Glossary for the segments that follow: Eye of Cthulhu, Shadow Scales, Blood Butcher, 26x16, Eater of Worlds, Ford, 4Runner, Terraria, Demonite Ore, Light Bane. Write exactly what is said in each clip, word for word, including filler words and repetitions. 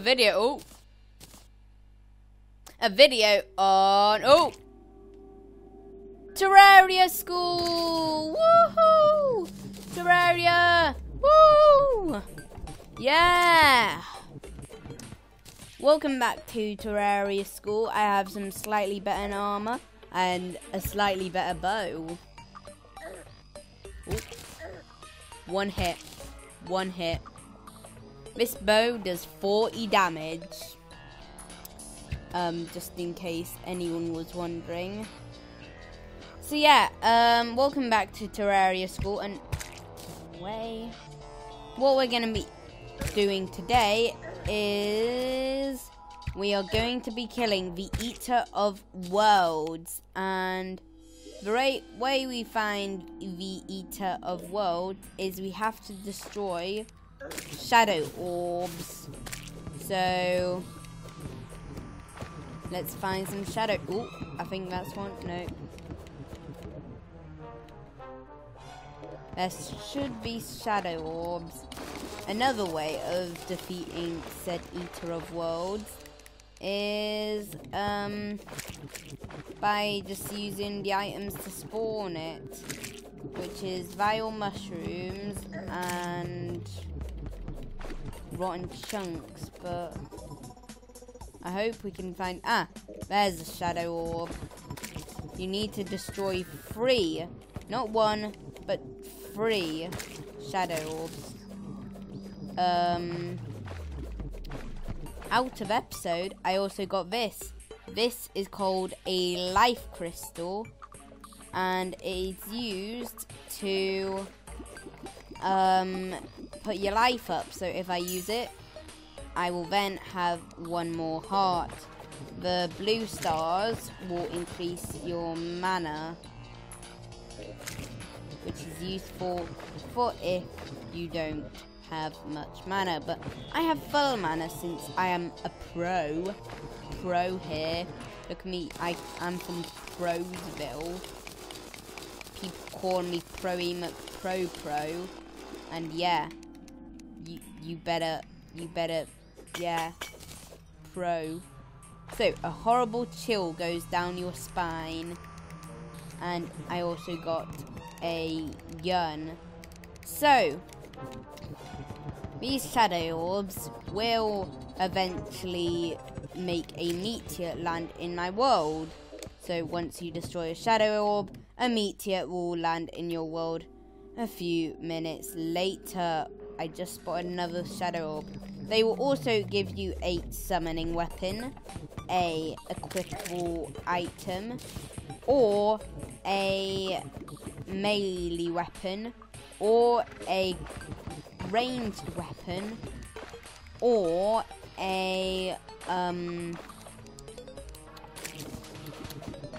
video. Oh. A video on. Oh. Terraria school. Woohoo! Terraria. Woo! Yeah. Welcome back to Terraria school. I have some slightly better armor and a slightly better bow. Ooh. One hit. One hit. This bow does forty damage. Um, just in case anyone was wondering. So yeah, um, welcome back to Terraria school, and way. What we're gonna be doing today is we are going to be killing the Eater of Worlds, and the right way we find the Eater of Worlds is we have to destroy shadow orbs. So let's find some shadow. Ooh, I think that's one. No. There should be shadow orbs. Another way of defeating said Eater of Worlds is um, by just using the items to spawn it, which is vile mushrooms and rotten chunks, but I hope we can find... Ah, there's a shadow orb. You need to destroy three, not one, but three shadow orbs. Um, out of episode, I also got this. This is called a life crystal, and it's used to um, put your life up. So if I use it, I will then have one more heart. The blue stars will increase your mana, which is useful for if you don't have much mana, but I have full mana since I am a pro. Pro here. Look at me, I am from Prosville. People call me Pro-y Pro Pro, and yeah, you you better you better yeah, pro. So a horrible chill goes down your spine, and I also got a gun. So these shadow orbs will eventually make a meteor land in my world. So once you destroy a shadow orb, a meteor will land in your world a few minutes later. I just spotted another shadow orb. They will also give you a summoning weapon, a equipable item, or a melee weapon, or a ranged weapon, or a um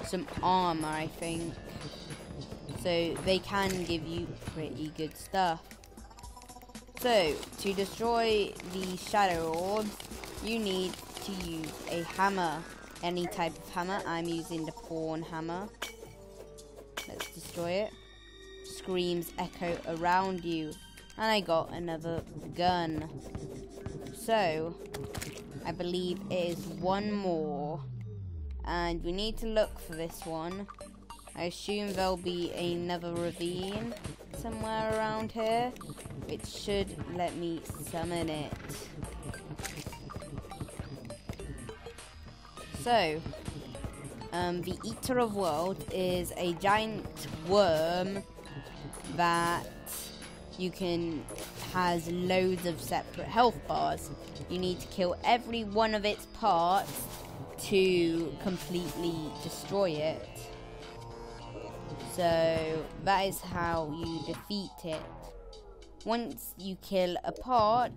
some armor, I think. So they can give you pretty good stuff. So to destroy the shadow orbs, you need to use a hammer, any type of hammer. I'm using the pawn hammer. Let's destroy it. Screams echo around you. And I got another gun. So, I believe it is one more. And we need to look for this one. I assume there'll be another ravine somewhere around here, which should let me summon it. So, um, the Eater of Worlds is a giant worm that you can has loads of separate health bars. You need to kill every one of its parts to completely destroy it. So that is how you defeat it. Once you kill a part,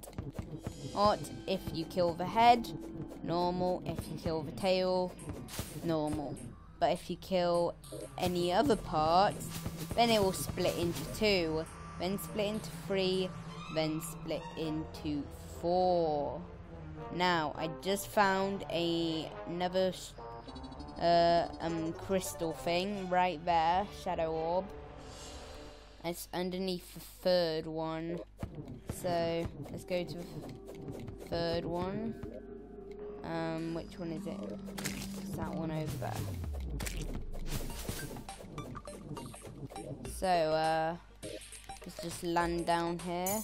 art if you kill the head, normal. If you kill the tail, normal. But if you kill any other parts, then it will split into two, then split into three, then split into four. Now, I just found a, another uh, um, crystal thing right there, shadow orb. It's underneath the third one. So, let's go to the third one. Um, which one is it? It's that one over there. So, uh, let's just land down here.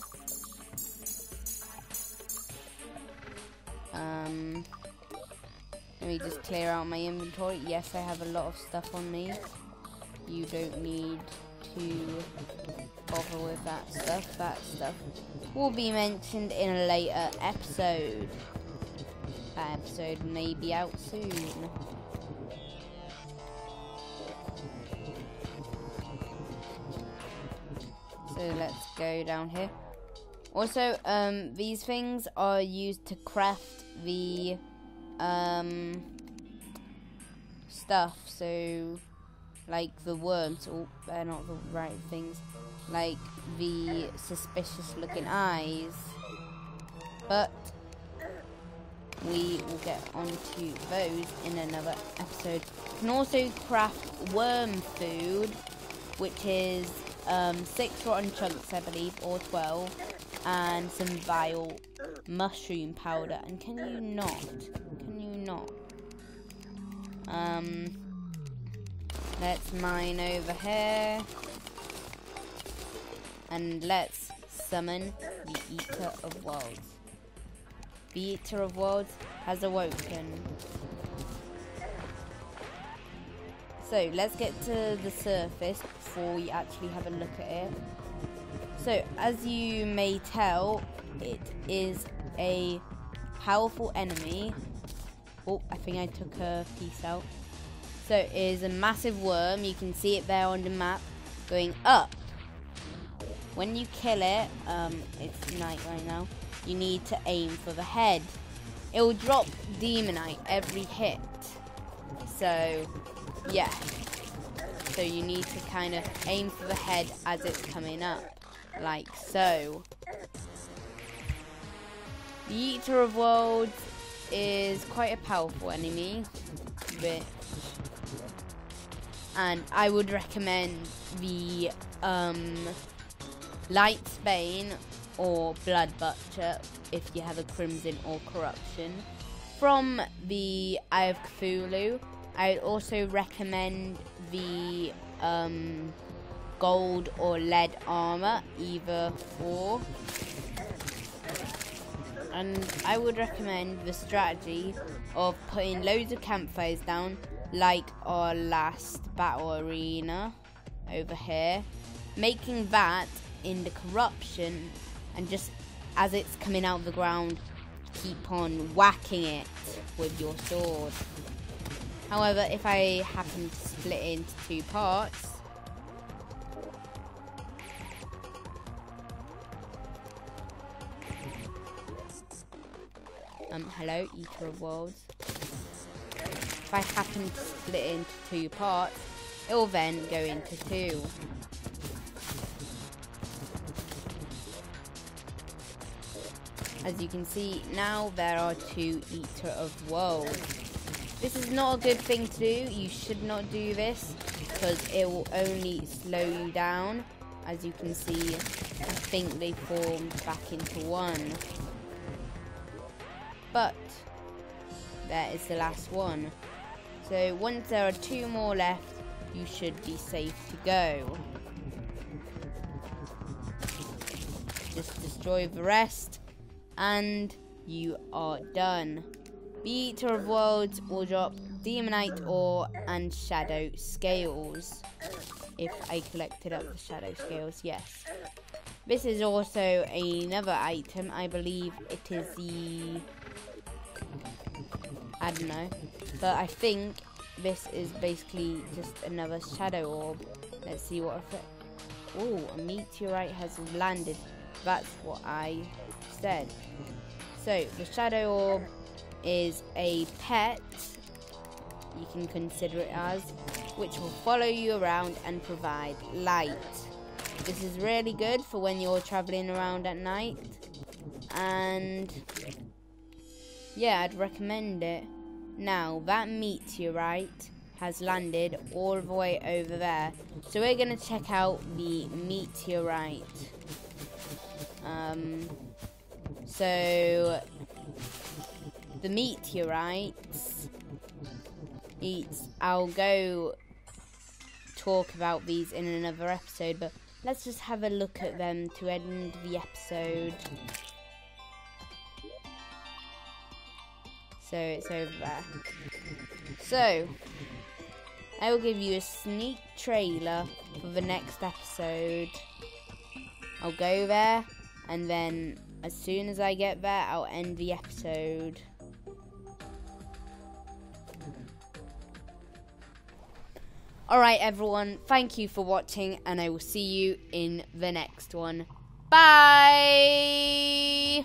Um, let me just clear out my inventory. Yes, I have a lot of stuff on me. You don't need to bother with that stuff. That stuff will be mentioned in a later episode. That episode may be out soon. So let's go down here. Also, um, these things are used to craft the um, stuff. So, like the worms. Oh, they're not the right things. Like the suspicious-looking eyes. But we will get onto those in another episode. You can also craft worm food, which is um, six rotten chunks, I believe, or twelve, and some vile mushroom powder. And can you not? Can you not? Um, let's mine over here, and let's summon the Eater of Worlds. The Eater of Worlds has awoken. So, let's get to the surface before we actually have a look at it. So, as you may tell, it is a powerful enemy. Oh, I think I took a piece out. So, it is a massive worm. You can see it there on the map going up. When you kill it, um, it's night right now. You need to aim for the head. It will drop Demonite every hit. So, yeah. So you need to kind of aim for the head as it's coming up. Like so. The Eater of Worlds is quite a powerful enemy. Which, and I would recommend the um, Light Bane or Blood Butcher if you have a Crimson or Corruption. From the Eye of Cthulhu, I would also recommend the um, gold or lead armor, either or. And I would recommend the strategy of putting loads of campfires down, like our last battle arena over here, making that in the Corruption. And just as it's coming out of the ground, keep on whacking it with your sword. However, if I happen to split it into two parts, um, hello, Eater of Worlds. If I happen to split it into two parts, it will then go into two. As you can see, now there are two Eater of Worlds. This is not a good thing to do. You should not do this, because it will only slow you down. As you can see, I think they formed back into one. But there is the last one. So once there are two more left, you should be safe to go. Just destroy the rest, and you are done. The Eater of Worlds will drop Demonite Ore and Shadow Scales. If I collected up the Shadow Scales, yes. This is also another item. I believe it is the... I don't know. But I think this is basically just another Shadow Orb. Let's see what effect... Oh, a meteorite has landed. That's what I said. So, the Shadow Orb is a pet, you can consider it as, which will follow you around and provide light. This is really good for when you're traveling around at night, and yeah, I'd recommend it. Now, that meteorite has landed all the way over there, so we're going to check out the meteorite. Um... So, the meteorites. It's, I'll go talk about these in another episode, but let's just have a look at them to end the episode. So it's over there. So I will give you a sneak trailer for the next episode. I'll go there, and then as soon as I get there, I'll end the episode. Alright everyone, thank you for watching, and I will see you in the next one. Bye!